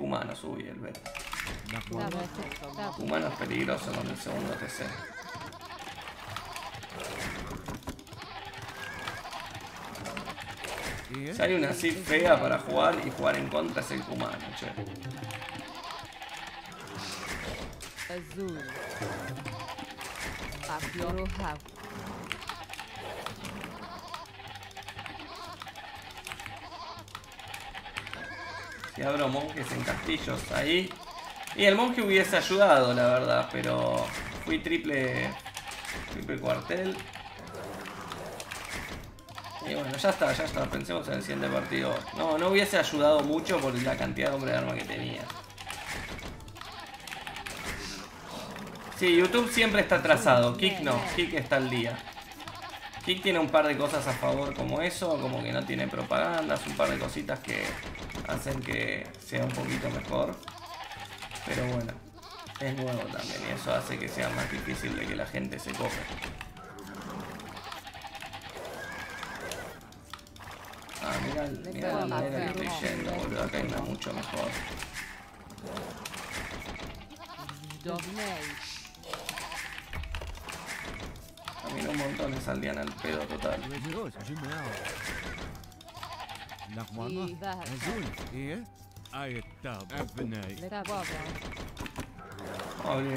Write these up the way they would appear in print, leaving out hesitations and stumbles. humano subí el verde. Humano es peligroso con el segundo TC. Si hay una así fea para jugar y jugar en contra es el humano, che. Si abro monjes en castillos ahí. Y el monje hubiese ayudado, la verdad, pero fui triple cuartel. Y bueno, ya está, pensemos en el siguiente partido. No, no hubiese ayudado mucho por la cantidad de hombre de arma que tenía. Sí, YouTube siempre está atrasado, Kick no, Kick está al día. Kick tiene un par de cosas a favor como eso, como que no tiene propagandas, un par de cositas que hacen que sea un poquito mejor. Pero bueno, es nuevo también y eso hace que sea más difícil de que la gente se coja. Ah, mirá la manera que estoy yendo, boludo, acá hay una mucho mejor. Caminó un montón y salían al pedo total. Vamos a abrir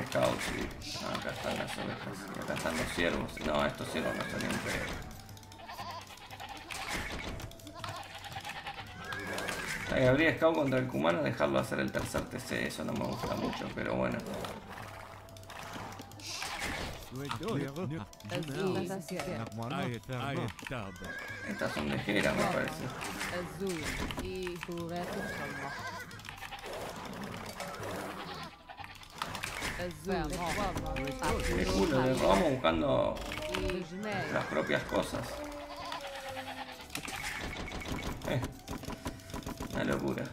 scout, sí. Ah, acá están las ovejas, acá están los ciervos. No, estos ciervos no salían pedo. Ahí abrir scout contra el cumano, dejarlo hacer el tercer TC, eso no me gusta mucho, pero bueno. Estas son de Hera, me parece. Qué culo, vamos buscando las propias cosas. Una locura.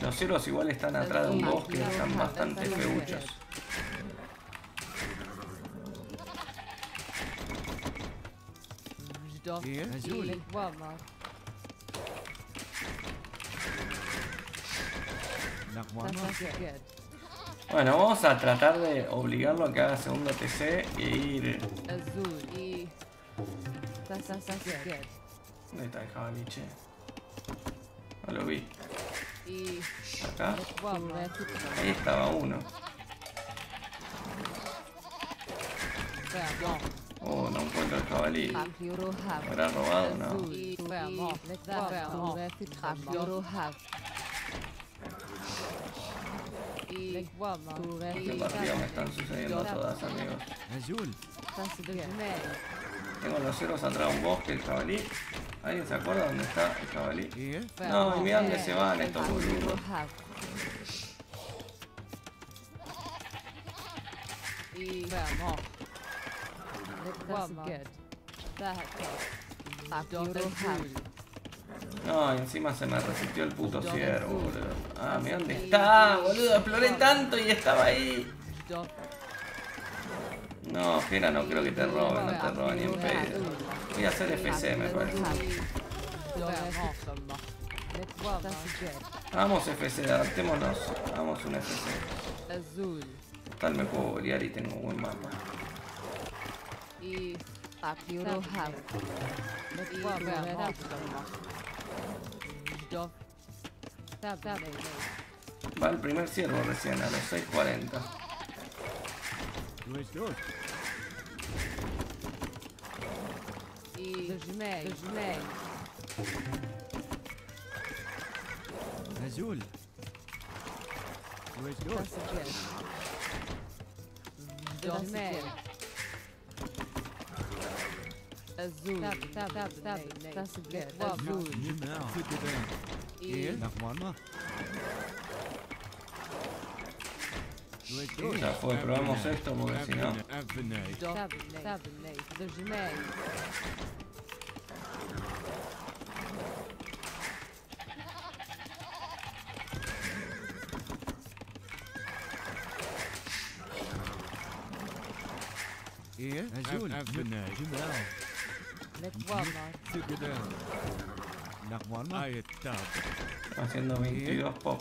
Los ciervos igual están atrás de un bosque, están bastante feuchos. Bueno, vamos a tratar de obligarlo a que haga segundo TC e ir... ¿Dónde está el jabalí, che? No lo vi. Acá. Ahí estaba uno. Oh, no encuentro el jabalí. ¿Me habrá robado? No. Qué partidas me están sucediendo todas, amigos. Tengo los ceros atrás de un bosque, el jabalí. ¿Alguien se acuerda dónde está el jabalí? No, mira dónde se van estos boludos. No, encima se me resistió el puto ciervo, boludo. Ah, mira dónde está, boludo. Exploré tanto y estaba ahí. No, Hera, no creo que te roben, no te roben ni en pedo. Voy a hacer FC, me parece. Vamos FC, adaptémonos. Vamos un FC. Tal me puedo bolear y tengo un buen mapa. Va el primer ciervo recién a los 6:40. Ya fue, probamos esto porque si no. Le jugamos. Ahí está. Haciendo 22 pop.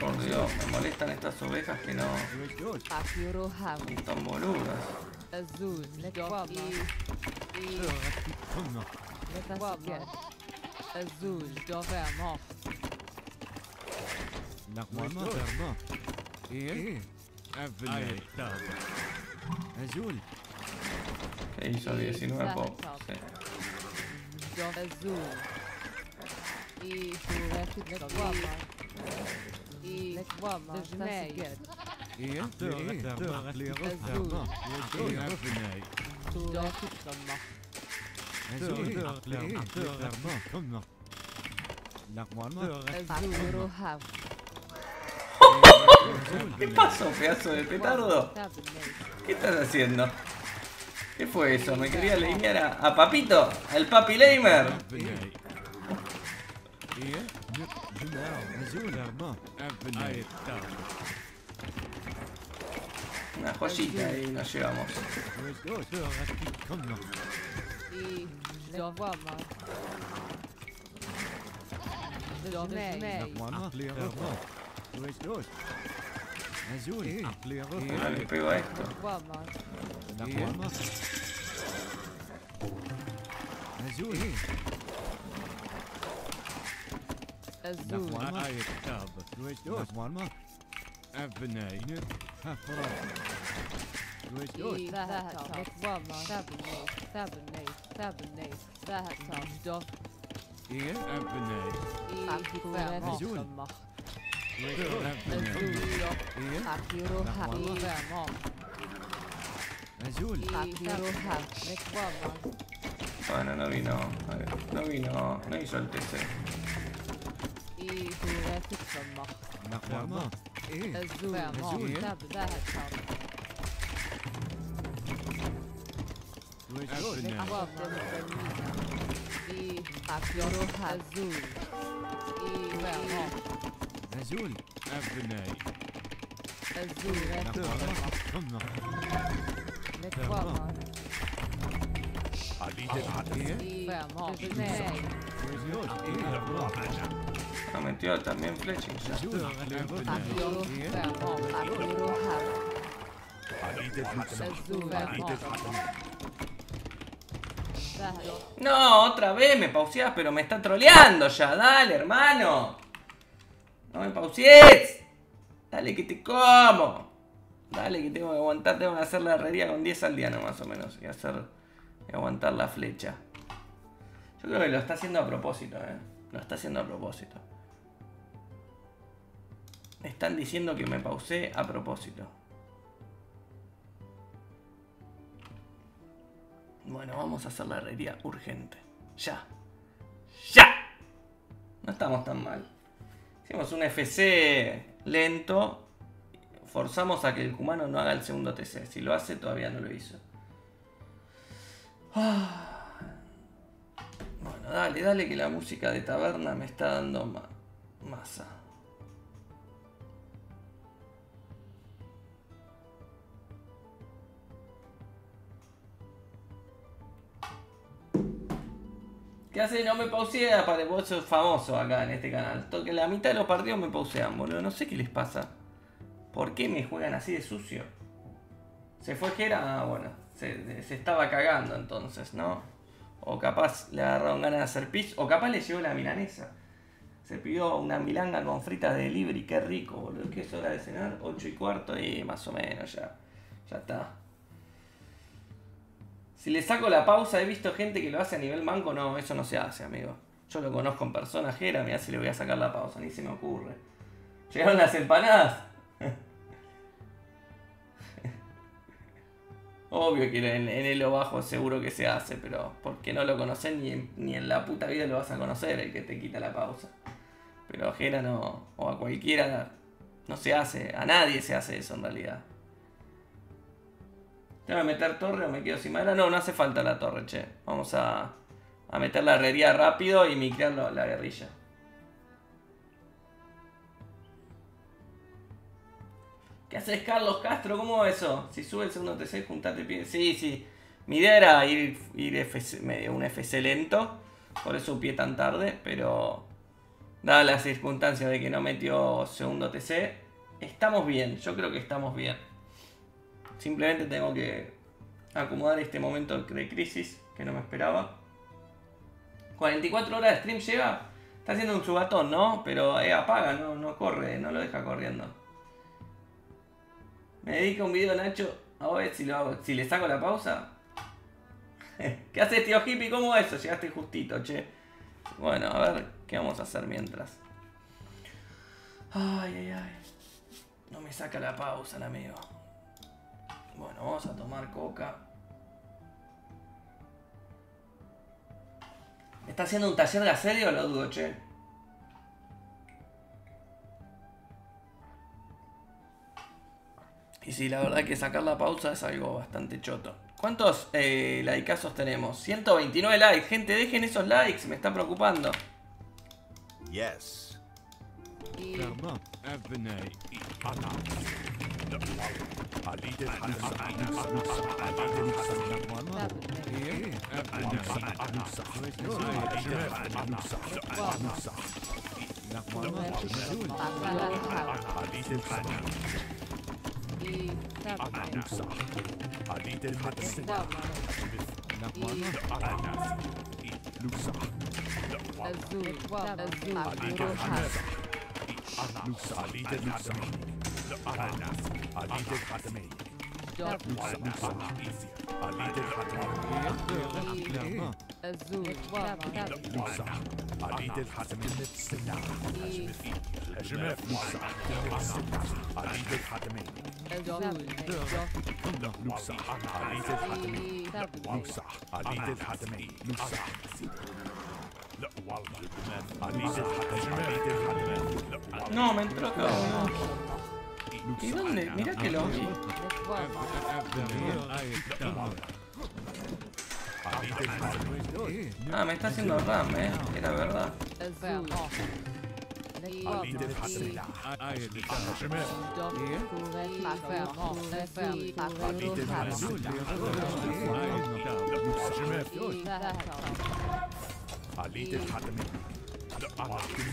Por Dios, me molestan estas ovejas que no. Ni tan boludas. Azul, le jugamos. Le jugamos. Azul, jugamos. نقمة ترمى ايه افلي ازول hizo 19 pop azul y su rápido de guapa y la guapa de Snake y esto le gusta y aflay su rápido toma azul le gusta toma نقمة ¿Qué pasó, pedazo de petardo? ¿Qué estás haciendo? ¿Qué fue eso? ¿Me quería alinear a Papito? ¿Al Papi Lamer? Una joyita y nos llevamos. No le pego a esto. Bueno, no vino, no hizo el TC. Azul, Abney. Azul, no metió también Fletching. No, otra vez me pauseás, pero me está troleando ya. Dale, hermano. No me pausies. Dale que te como. Dale que tengo que aguantar. Tengo que hacer la herrería con 10 al día no, más o menos. Y hacer y aguantar la flecha. Yo creo que lo está haciendo a propósito, Lo está haciendo a propósito. Están diciendo que me pausé a propósito. Bueno, vamos a hacer la herrería urgente. Ya. ¡Ya! No estamos tan mal. Hicimos un FC lento. Forzamos a que el cumano no haga el segundo TC. Si lo hace, todavía no lo hizo. Bueno, dale, dale que la música de taberna me está dando masa. ¿Qué hace? No me pausea, para vos sos famoso acá en este canal. Toque la mitad de los partidos me pausean, boludo. No sé qué les pasa. ¿Por qué me juegan así de sucio? ¿Se fue Hera? Ah, bueno. Se estaba cagando entonces, ¿no? O capaz le agarraron ganas de hacer pis. O capaz le llegó la milanesa. Se pidió una milanga con fritas de delivery. Qué rico, boludo. ¿Qué es hora de cenar? 8:15 y más o menos ya. Ya está. Si le saco la pausa, he visto gente que lo hace a nivel manco. No, eso no se hace, amigo. Yo lo conozco en persona, Jera. Mirá si le voy a sacar la pausa. Ni se me ocurre. Llegaron las empanadas. Obvio que en el o bajo seguro que se hace, pero porque no lo conocés ni en la puta vida lo vas a conocer el que te quita la pausa. Pero a Jera no, o a cualquiera, no se hace. A nadie se hace eso en realidad. ¿Tengo que meter torre o me quedo sin madera? No, no hace falta la torre, che. Vamos a meter la herrería rápido y micrear la guerrilla. ¿Qué haces, Carlos Castro? ¿Cómo va eso? Si sube el segundo TC, juntate pie. Sí, sí. Mi idea era ir FC, medio un FC lento. Por eso pie tan tarde, pero dadas las circunstancias de que no metió segundo TC, estamos bien, yo creo que estamos bien. Simplemente tengo que acomodar este momento de crisis que no me esperaba. 44 horas de stream lleva, está haciendo un subatón, ¿no? Pero apaga, no corre, no lo deja corriendo. Me dedica un video, Nacho, a ver si lo hago, si le saco la pausa. ¿Qué haces, tío hippie? ¿Cómo va eso? Llegaste justito, che. Bueno, a ver qué vamos a hacer mientras. Ay, ay, ay. No me saca la pausa, el amigo. Bueno, vamos a tomar coca. ¿Está haciendo un taller de asedio? Lo dudo, che. Y sí, la verdad que sacar la pausa es algo bastante choto. ¿Cuántos likeazos tenemos? 129 likes. Gente, dejen esos likes. Me está preocupando. Yes. No, me entró acá. ¿Y dónde? Mirá que lo vi. Ah, me está haciendo RAM, era verdad. Haciendo también está Javi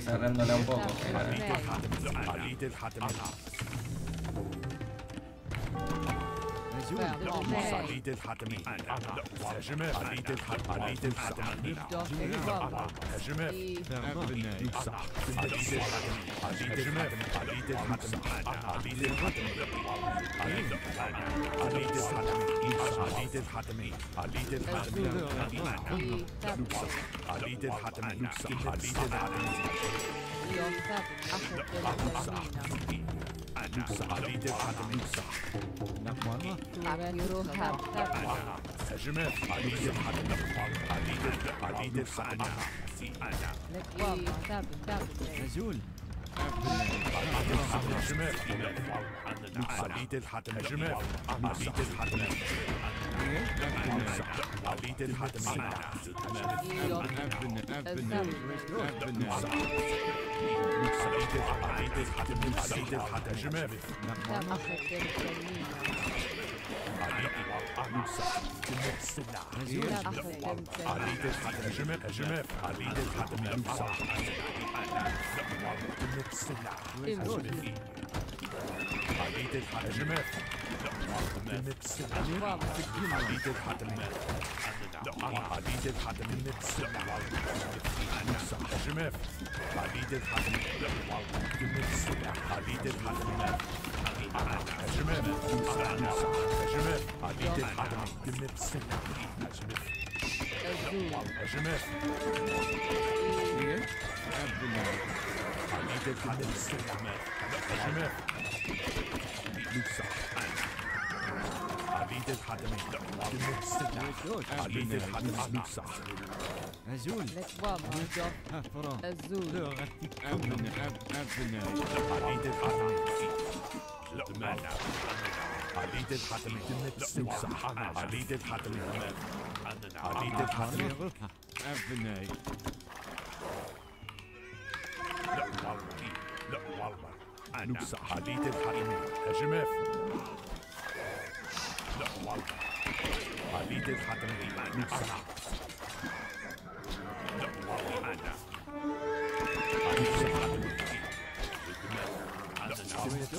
cerrándola un poco. نوسع حديد الحرمين هجماف لا والله حديد الحرمين نوسع لا والله انا عديد الحتمين الجمال لا انا انا عديد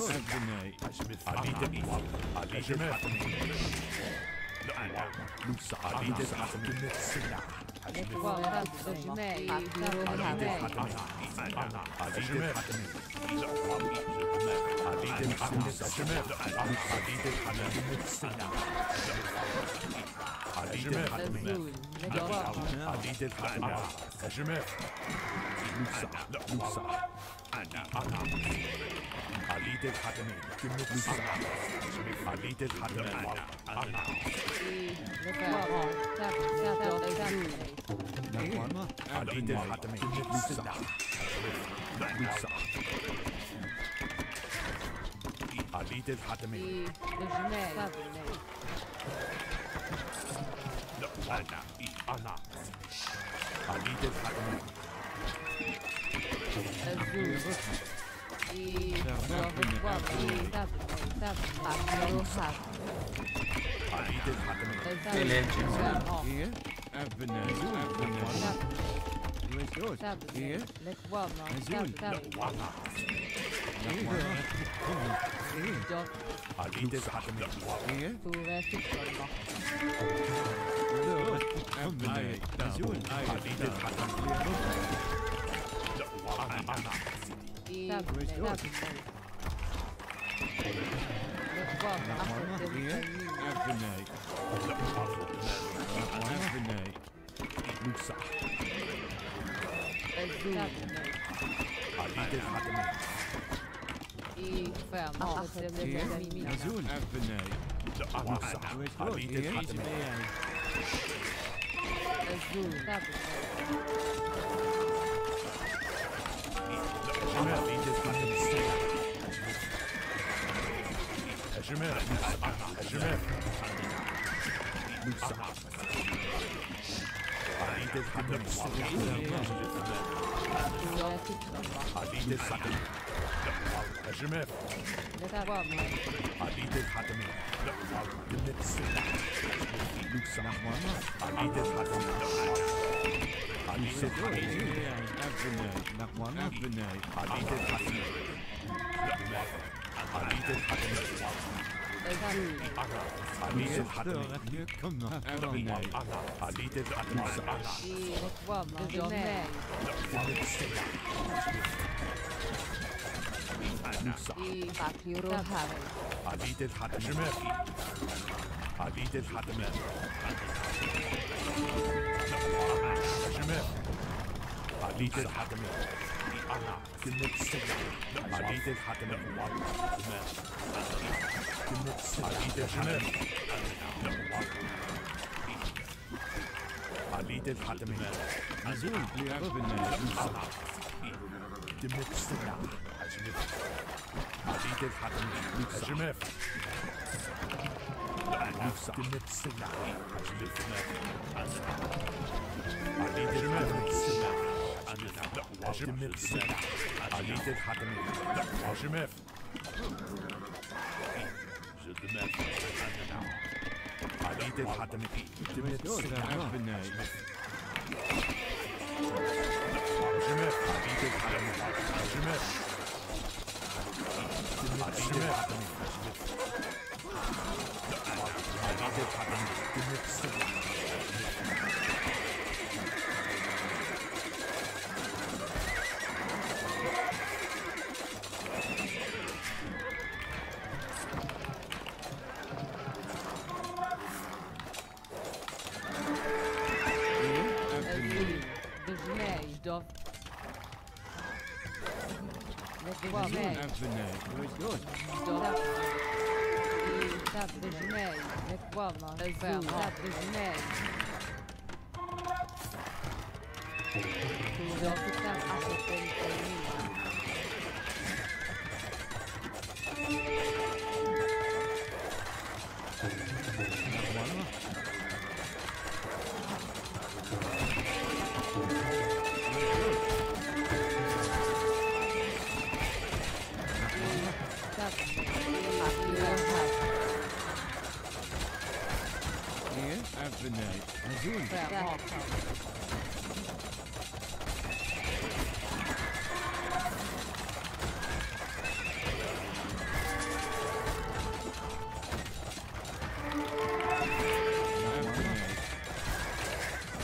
الحتمين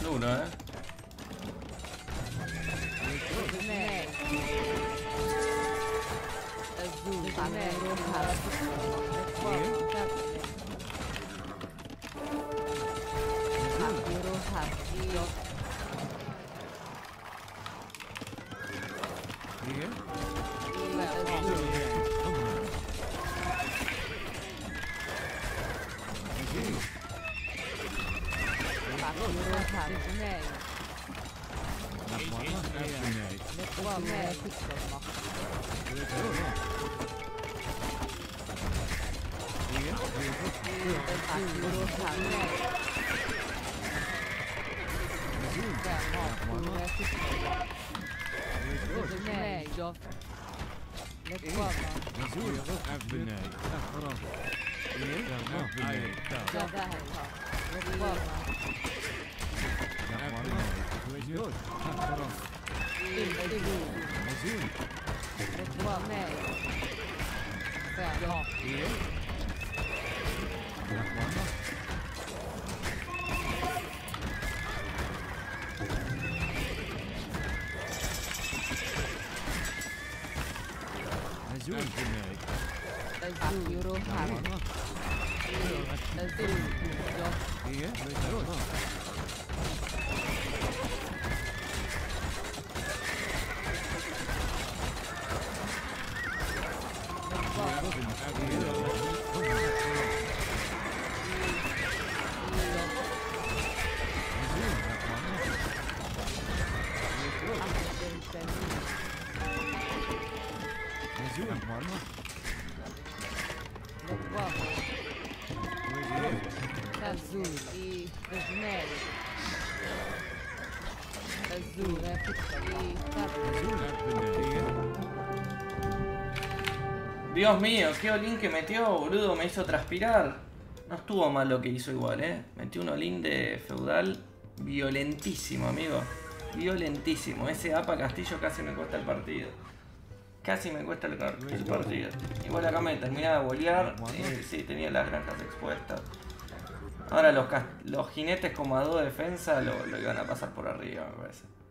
Luna. Dios mío, qué olín que metió, boludo, me hizo transpirar. No estuvo mal lo que hizo igual, Metió un olín de feudal violentísimo, amigo. Violentísimo. Ese APA Castillo casi me cuesta el partido. Casi me cuesta el partido. Igual acá me terminaba de bolear. Sí, tenía las granjas expuestas. Ahora los jinetes como a 2 defensa lo iban a pasar por arriba, me parece.